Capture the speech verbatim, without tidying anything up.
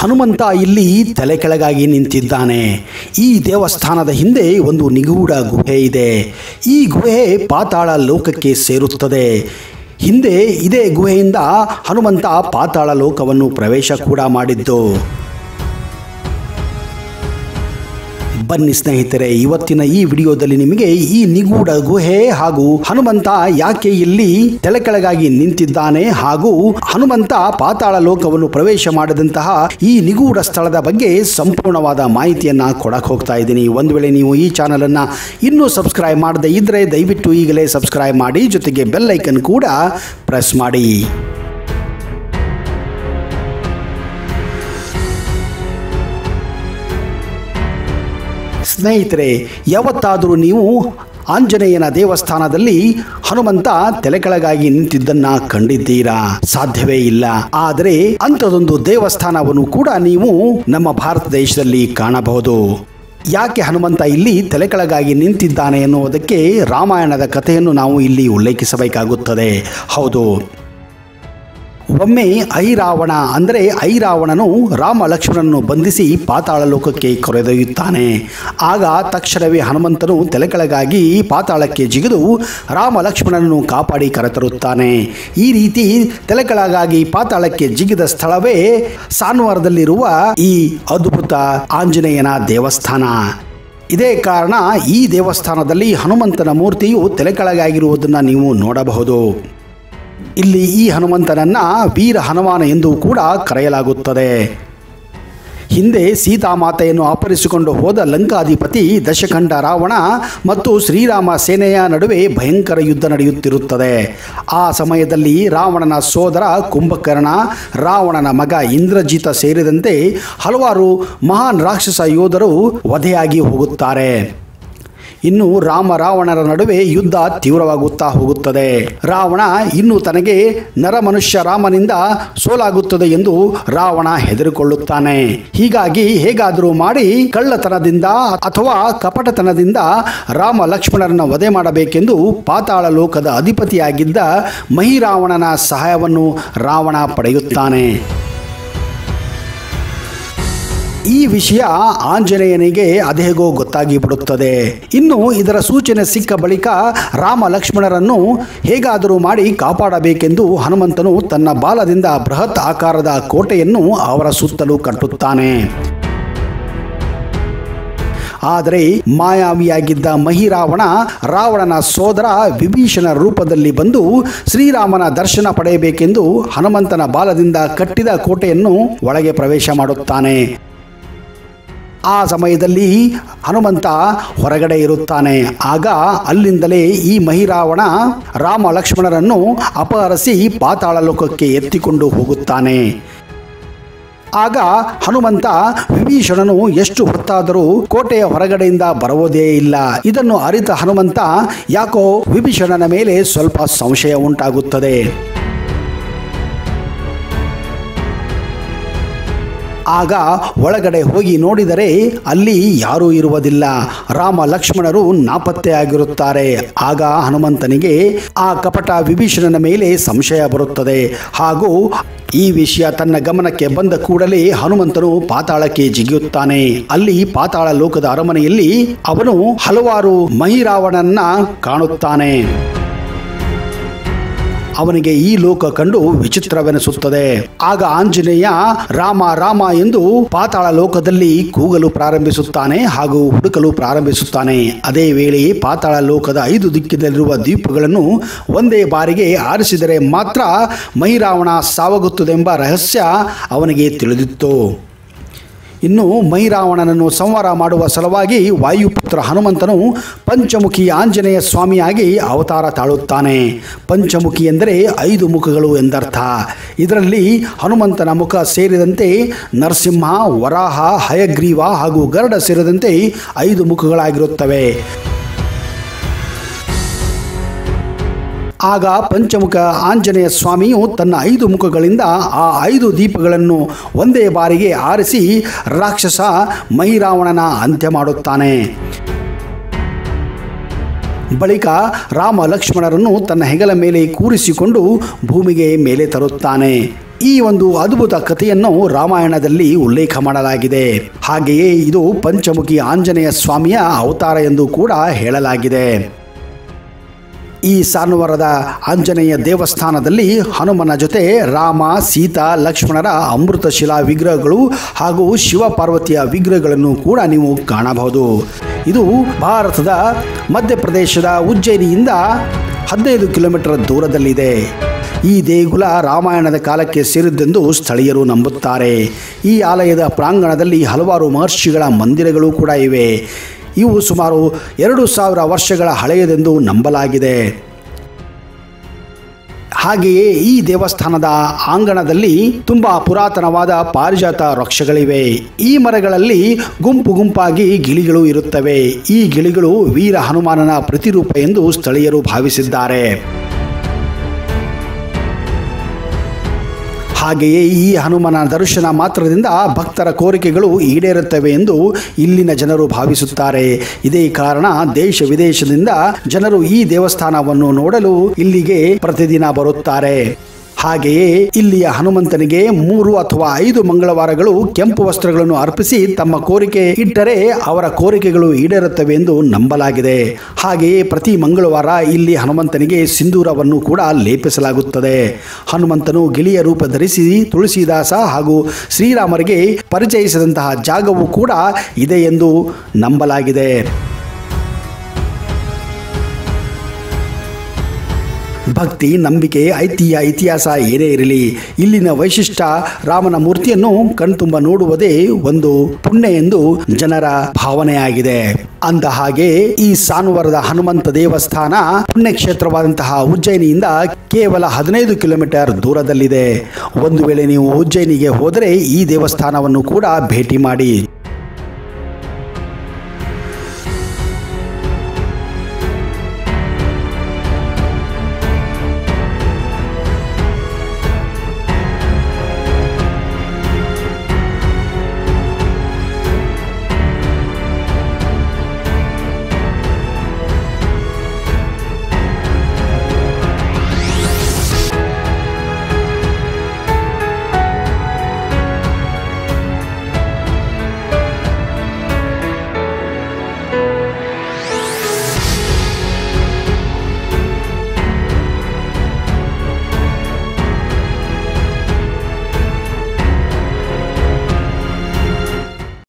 ಹನುಮಂತ ಇಲ್ಲಿ ತಲೆ ಕೆಳಗಾಗಿ ನಿಂತಿದ್ದಾನೆ. ಈ ದೇವಸ್ಥಾನದ ಹಿಂದೆ ಒಂದು ನಿಗೂಢ ಗುಹೆ ಇದೆ. ಈ ಗುಹೆ ಪಾತಾಳ ಲೋಕಕ್ಕೆ ಸೇರುತ್ತದೆ. ಹಿಂದೆ ಇದೇ ಗುಹೆಯಿಂದ ಹನುಮಂತ ಪಾತಾಳ ಲೋಕವನ್ನು ಪ್ರವೇಶ ಕೂಡ ಮಾಡಿದ್ದು. ಬನ್ನಿ ಸ್ನೇಹಿತರೆ, ಇವತ್ತಿನ ಈ ವಿಡಿಯೋದಲ್ಲಿ ನಿಮಗೆ ಈ ನಿಗೂಢ ಗುಹೆ ಹಾಗೂ ಹನುಮಂತ ಯಾಕೆ ಇಲ್ಲಿ ತಲೆ ಕೆಳಗಾಗಿ ನಿಂತಿದ್ದಾನೆ ಹಾಗೂ ಹನುಮಂತ ಪಾತಾಳ ಲೋಕವನ್ನು ಪ್ರವೇಶ ಮಾಡಿದಂತಹ ಈ ನಿಗೂಢ ಸ್ಥಳದ ಬಗ್ಗೆ ಸಂಪೂರ್ಣವಾದ ಮಾಹಿತಿಯನ್ನ ಕೊಡಕ್ ಹೋಗ್ತಾ ಇದ್ದೀನಿ. ಒಂದು ವೇಳೆ ನೀವು ಈ ಚಾನಲ್ ಅನ್ನ ಇನ್ನೂ ಸಬ್ಸ್ಕ್ರೈಬ್ ಮಾಡದೇ ಇದ್ರೆ ದಯವಿಟ್ಟು ಈಗಲೇ ಸಬ್ಸ್ಕ್ರೈಬ್ ಮಾಡಿ, ಜೊತೆಗೆ ಬೆಲ್ ಐಕನ್ ಕೂಡ ಪ್ರೆಸ್ ಮಾಡಿ. ಸ್ನೇಹಿತರೆ, ಯಾವತ್ತಾದರೂ ನೀವು ಆಂಜನೇಯನ ದೇವಸ್ಥಾನದಲ್ಲಿ ಹನುಮಂತ ತಲೆಕೆಳಗಾಗಿ ನಿಂತಿದ್ದನ್ನ ಕಂಡಿದ್ದೀರಾ? ಸಾಧ್ಯವೇ ಇಲ್ಲ. ಆದರೆ ಅಂಥದೊಂದು ದೇವಸ್ಥಾನವನ್ನು ಕೂಡ ನೀವು ನಮ್ಮ ಭಾರತ ದೇಶದಲ್ಲಿ ಕಾಣಬಹುದು. ಯಾಕೆ ಹನುಮಂತ ಇಲ್ಲಿ ತಲೆಕೆಳಗಾಗಿ ನಿಂತಿದ್ದಾನೆ ಎನ್ನುವುದಕ್ಕೆ ರಾಮಾಯಣದ ಕಥೆಯನ್ನು ನಾವು ಇಲ್ಲಿ ಉಲ್ಲೇಖಿಸಬೇಕಾಗುತ್ತದೆ. ಹೌದು, ಒಮ್ಮೆ ಐರಾವಣ ಅಂದರೆ ಐರಾವಣನು ರಾಮ ಲಕ್ಷ್ಮಣನನ್ನು ಬಂಧಿಸಿ ಪಾತಾಳ ಲೋಕಕ್ಕೆ ಕರೆದೊಯ್ಯುತ್ತಾನೆ. ಆಗ ತಕ್ಷಣವೇ ಹನುಮಂತನು ತಲೆಕೆಳಗಾಗಿ ಪಾತಾಳಕ್ಕೆ ಜಿಗಿದು ರಾಮ ಲಕ್ಷ್ಮಣನನ್ನು ಕಾಪಾಡಿ ಕರೆತರುತ್ತಾನೆ. ಈ ರೀತಿ ತಲೆಕೆಳಗಾಗಿ ಪಾತಾಳಕ್ಕೆ ಜಿಗಿದ ಸ್ಥಳವೇ ಸಾನ್ವಾರದಲ್ಲಿರುವ ಈ ಅದ್ಭುತ ಆಂಜನೇಯನ ದೇವಸ್ಥಾನ. ಇದೇ ಕಾರಣ ಈ ದೇವಸ್ಥಾನದಲ್ಲಿ ಹನುಮಂತನ ಮೂರ್ತಿಯು ತಲೆಕೆಳಗಾಗಿರುವುದನ್ನು ನೀವು ನೋಡಬಹುದು. ಇಲ್ಲಿ ಈ ಹನುಮಂತನನ್ನು ವೀರ ಹನುಮಾನ ಎಂದು ಕೂಡ ಕರೆಯಲಾಗುತ್ತದೆ. ಹಿಂದೆ ಸೀತಾಮಾತೆಯನ್ನು ಅಪಹರಿಸಿಕೊಂಡು ಹೋದ ಲಂಕಾಧಿಪತಿ ದಶಕಂಠ ರಾವಣ ಮತ್ತು ಶ್ರೀರಾಮ ಸೇನೆಯ ನಡುವೆ ಭಯಂಕರ ಯುದ್ಧ ನಡೆಯುತ್ತಿರುತ್ತದೆ. ಆ ಸಮಯದಲ್ಲಿ ರಾವಣನ ಸೋದರ ಕುಂಭಕರ್ಣ, ರಾವಣನ ಮಗ ಇಂದ್ರಜಿತ ಸೇರಿದಂತೆ ಹಲವಾರು ಮಹಾನ್ ರಾಕ್ಷಸ ಯೋಧರು ವಧೆಯಾಗಿ ಹೋಗುತ್ತಾರೆ. ಇನ್ನು ರಾಮ ರಾವಣರ ನಡುವೆ ಯುದ್ಧ ತೀವ್ರವಾಗುತ್ತಾ ಹೋಗುತ್ತದೆ. ರಾವಣ ಇನ್ನು ತನಗೆ ನರಮನುಷ್ಯ ರಾಮನಿಂದ ಸೋಲಾಗುತ್ತದೆ ಎಂದು ರಾವಣ ಹೆದರಿಕೊಳ್ಳುತ್ತಾನೆ. ಹೀಗಾಗಿ ಹೇಗಾದರೂ ಮಾಡಿ ಕಳ್ಳತನದಿಂದ ಅಥವಾ ಕಪಟತನದಿಂದ ರಾಮ ಲಕ್ಷ್ಮಣರನ್ನು ವಧೆ ಮಾಡಬೇಕೆಂದು ಪಾತಾಳ ಲೋಕದ ಅಧಿಪತಿಯಾಗಿದ್ದ ಮಹಿರಾವಣನ ಸಹಾಯವನ್ನು ರಾವಣ ಪಡೆಯುತ್ತಾನೆ. ಈ ವಿಷಯ ಆಂಜನೇಯನಿಗೆ ಅದೆಗೋ ಗೊತ್ತಾಗಿ ಬಿಡುತ್ತದೆ. ಇನ್ನು ಇದರ ಸೂಚನೆ ಸಿಕ್ಕ ಬಳಿಕ ರಾಮ ಲಕ್ಷ್ಮಣರನ್ನು ಹೇಗಾದರೂ ಮಾಡಿ ಕಾಪಾಡಬೇಕೆಂದು ಹನುಮಂತನು ತನ್ನ ಬಾಲದಿಂದ ಬೃಹತ್ ಆಕಾರದ ಕೋಟೆಯನ್ನು ಅವರ ಸುತ್ತಲೂ ಕಟ್ಟುತ್ತಾನೆ. ಆದರೆ ಮಾಯಾವಿಯಾಗಿದ್ದ ಮಹಿರಾವಣ ರಾವಣನ ಸೋದರ ವಿಭೀಷಣ ರೂಪದಲ್ಲಿ ಬಂದು ಶ್ರೀರಾಮನ ದರ್ಶನ ಪಡೆಯಬೇಕೆಂದು ಹನುಮಂತನ ಬಾಲದಿಂದ ಕಟ್ಟಿದ ಕೋಟೆಯನ್ನು ಒಳಗೆ ಪ್ರವೇಶ ಮಾಡುತ್ತಾನೆ. ಆ ಸಮಯದಲ್ಲಿ ಹನುಮಂತ ಹೊರಗಡೆ ಇರುತ್ತಾನೆ. ಆಗ ಅಲ್ಲಿಂದಲೇ ಈ ಮಹಿರಾವಣ ರಾಮ ಲಕ್ಷ್ಮಣರನ್ನು ಅಪಹರಿಸಿ ಪಾತಾಳ ಲೋಕಕ್ಕೆ ಎತ್ತಿಕೊಂಡು ಹೋಗುತ್ತಾನೆ. ಆಗ ಹನುಮಂತ ವಿಭೀಷಣನು ಎಷ್ಟು ಹೊತ್ತಾದರೂ ಕೋಟೆಯ ಹೊರಗಡೆಯಿಂದ ಬರುವುದೇ ಇಲ್ಲ. ಇದನ್ನು ಅರಿತ ಹನುಮಂತ ಯಾಕೋ ವಿಭೀಷಣನ ಮೇಲೆ ಸ್ವಲ್ಪ ಸಂಶಯ ಉಂಟಾಗುತ್ತದೆ. ಆಗ ಒಳಗಡೆ ಹೋಗಿ ನೋಡಿದರೆ ಅಲ್ಲಿ ಯಾರೂ ಇರುವುದಿಲ್ಲ. ರಾಮ ಲಕ್ಷ್ಮಣರು ನಾಪತ್ತೆಯಾಗಿರುತ್ತಾರೆ. ಆಗ ಹನುಮಂತನಿಗೆ ಆ ಕಪಟ ವಿಭೀಷಣನ ಮೇಲೆ ಸಂಶಯ ಬರುತ್ತದೆ. ಹಾಗೂ ಈ ವಿಷಯ ತನ್ನ ಗಮನಕ್ಕೆ ಬಂದ ಕೂಡಲೇ ಹನುಮಂತನು ಪಾತಾಳಕ್ಕೆ ಜಿಗಿಯುತ್ತಾನೆ. ಅಲ್ಲಿ ಪಾತಾಳ ಲೋಕದ ಅರಮನೆಯಲ್ಲಿ ಅವನು ಹಲವಾರು ಮಹಿರಾವಣನನ್ನ ಕಾಣುತ್ತಾನೆ. ಅವನಿಗೆ ಈ ಲೋಕ ಕಂಡು ವಿಚಿತ್ರವೆನಿಸುತ್ತದೆ. ಆಗ ಆಂಜನೇಯ ರಾಮ ರಾಮ ಎಂದು ಪಾತಾಳ ಲೋಕದಲ್ಲಿ ಕೂಗಲು ಪ್ರಾರಂಭಿಸುತ್ತಾನೆ ಹಾಗೂ ಹುಡುಕಲು ಪ್ರಾರಂಭಿಸುತ್ತಾನೆ. ಅದೇ ವೇಳೆ ಪಾತಾಳ ಲೋಕದ ಐದು ದಿಕ್ಕಿನಲ್ಲಿರುವ ದ್ವೀಪಗಳನ್ನು ಒಂದೇ ಬಾರಿಗೆ ಆರಿಸಿದರೆ ಮಾತ್ರ ಮಹಿರಾವಣ ಸಾವಾಗುತ್ತದೆಂಬ ರಹಸ್ಯ ಅವನಿಗೆ ತಿಳಿದಿತ್ತು. ಇನ್ನು ಮಹಿರಾವಣನನ್ನು ಸಂಹಾರ ಮಾಡುವ ಸಲುವಾಗಿ ವಾಯುಪುತ್ರ ಹನುಮಂತನು ಪಂಚಮುಖಿ ಆಂಜನೇಯ ಸ್ವಾಮಿಯಾಗಿ ಅವತಾರ ತಾಳುತ್ತಾನೆ. ಪಂಚಮುಖಿ ಎಂದರೆ ಐದು ಮುಖಗಳು ಎಂದರ್ಥ. ಇದರಲ್ಲಿ ಹನುಮಂತನ ಮುಖ ಸೇರಿದಂತೆ ನರಸಿಂಹ, ವರಾಹ, ಹಯಗ್ರೀವ ಹಾಗೂ ಗರುಡ ಸೇರಿದಂತೆ ಐದು ಮುಖಗಳಾಗಿರುತ್ತವೆ. ಆಗ ಪಂಚಮುಖ ಆಂಜನೇಯ ಸ್ವಾಮಿಯು ತನ್ನ ಐದು ಮುಖಗಳಿಂದ ಆ ಐದು ದೀಪಗಳನ್ನು ಒಂದೇ ಬಾರಿಗೆ ಆರಿಸಿ ರಾಕ್ಷಸ ಮಹಿರಾವಣನ ಅಂತ್ಯ ಮಾಡುತ್ತಾನೆ. ಬಳಿಕ ರಾಮ ಲಕ್ಷ್ಮಣರನ್ನು ತನ್ನ ಹೆಗಲ ಮೇಲೆ ಕೂರಿಸಿಕೊಂಡು ಭೂಮಿಗೆ ಮೇಲೆ ತರುತ್ತಾನೆ. ಈ ಒಂದು ಅದ್ಭುತ ಕಥೆಯನ್ನು ರಾಮಾಯಣದಲ್ಲಿ ಉಲ್ಲೇಖ ಮಾಡಲಾಗಿದೆ. ಹಾಗೆಯೇ ಇದು ಪಂಚಮುಖಿ ಆಂಜನೇಯ ಸ್ವಾಮಿಯ ಅವತಾರ ಎಂದು ಕೂಡ ಹೇಳಲಾಗಿದೆ. ಈ ಸಾನುವರದ ಆಂಜನೇಯ ದೇವಸ್ಥಾನದಲ್ಲಿ ಹನುಮನ ಜೊತೆ ರಾಮ, ಸೀತಾ, ಲಕ್ಷ್ಮಣರ ಅಮೃತಶಿಲಾ ವಿಗ್ರಹಗಳು ಹಾಗೂ ಶಿವ ಪಾರ್ವತಿಯ ವಿಗ್ರಹಗಳನ್ನು ಕೂಡ ನೀವು ಕಾಣಬಹುದು. ಇದು ಭಾರತದ ಮಧ್ಯಪ್ರದೇಶದ ಉಜ್ಜಯಿನಿಯಿಂದ ಹದಿನೈದು ಕಿಲೋಮೀಟರ್ ದೂರದಲ್ಲಿದೆ. ಈ ದೇಗುಲ ರಾಮಾಯಣದ ಕಾಲಕ್ಕೆ ಸೇರಿದ್ದೆಂದು ಸ್ಥಳೀಯರು ನಂಬುತ್ತಾರೆ. ಈ ಆಲಯದ ಪ್ರಾಂಗಣದಲ್ಲಿ ಹಲವಾರು ಮಹರ್ಷಿಗಳ ಮಂದಿರಗಳು ಕೂಡ ಇವೆ. ಇವು ಸುಮಾರು ಎರಡು ಸಾವಿರ ವರ್ಷಗಳ ಹಳೆಯದೆಂದು ನಂಬಲಾಗಿದೆ. ಹಾಗೆಯೇ ಈ ದೇವಸ್ಥಾನದ ಆಂಗಣದಲ್ಲಿ ತುಂಬಾ ಪುರಾತನವಾದ ಪಾರಿಜಾತ ವೃಕ್ಷಗಳಿವೆ. ಈ ಮರಗಳಲ್ಲಿ ಗುಂಪು ಗುಂಪಾಗಿ ಗಿಳಿಗಳು ಇರುತ್ತವೆ. ಈ ಗಿಳಿಗಳು ವೀರ ಹನುಮಾನನ ಪ್ರತಿರೂಪ ಎಂದು ಸ್ಥಳೀಯರು ಭಾವಿಸಿದ್ದಾರೆ. ಹಾಗೆಯೇ ಈ ಹನುಮನ ದರ್ಶನ ಮಾತ್ರದಿಂದ ಭಕ್ತರ ಕೋರಿಕೆಗಳು ಈಡೇರುತ್ತವೆ ಎಂದು ಇಲ್ಲಿನ ಜನರು ಭಾವಿಸುತ್ತಾರೆ. ಇದೇ ಕಾರಣ ದೇಶ ವಿದೇಶದಿಂದ ಜನರು ಈ ದೇವಸ್ಥಾನವನ್ನು ನೋಡಲು ಇಲ್ಲಿಗೆ ಪ್ರತಿದಿನ ಬರುತ್ತಾರೆ. ಹಾಗೆಯೇ ಇಲ್ಲಿಯ ಹನುಮಂತನಿಗೆ ಮೂರು ಅಥವಾ ಐದು ಮಂಗಳವಾರಗಳು ಕೆಂಪು ವಸ್ತ್ರಗಳನ್ನು ಅರ್ಪಿಸಿ ತಮ್ಮ ಕೋರಿಕೆ ಇಟ್ಟರೆ ಅವರ ಕೋರಿಕೆಗಳು ಈಡೇರುತ್ತವೆ ಎಂದು ನಂಬಲಾಗಿದೆ. ಹಾಗೆಯೇ ಪ್ರತಿ ಮಂಗಳವಾರ ಇಲ್ಲಿ ಹನುಮಂತನಿಗೆ ಸಿಂಧೂರವನ್ನು ಕೂಡ ಲೇಪಿಸಲಾಗುತ್ತದೆ. ಹನುಮಂತನು ಗಿಳಿಯ ರೂಪ ಧರಿಸಿ ತುಳಸಿದಾಸ ಹಾಗೂ ಶ್ರೀರಾಮರಿಗೆ ಪರಿಚಯಿಸಿದಂತಹ ಜಾಗವೂ ಕೂಡ ಇದೆ ಎಂದು ನಂಬಲಾಗಿದೆ. ಭಕ್ತಿ, ನಂಬಿಕೆ, ಐತಿಹ್ಯ, ಇತಿಹಾಸ ಏನೇ ಇರಲಿ, ಇಲ್ಲಿನ ವೈಶಿಷ್ಟ್ಯ ರಾಮನ ಮೂರ್ತಿಯನ್ನು ಕಣ್ತುಂಬ ನೋಡುವುದೇ ಒಂದು ಪುಣ್ಯ ಎಂದು ಜನರ ಭಾವನೆಯಾಗಿದೆ. ಅಂದ ಹಾಗೆ ಈ ಸಾನುವರದ ಹನುಮಂತ ದೇವಸ್ಥಾನ ಪುಣ್ಯಕ್ಷೇತ್ರವಾದಂತಹ ಉಜ್ಜಯಿನಿಯಿಂದ ಕೇವಲ ಹದಿನೈದು ಕಿಲೋಮೀಟರ್ ದೂರದಲ್ಲಿದೆ. ಒಂದು ವೇಳೆ ನೀವು ಉಜ್ಜಯಿನಿಗೆ ಹೋದರೆ ಈ ದೇವಸ್ಥಾನವನ್ನು ಕೂಡ ಭೇಟಿ ಮಾಡಿ.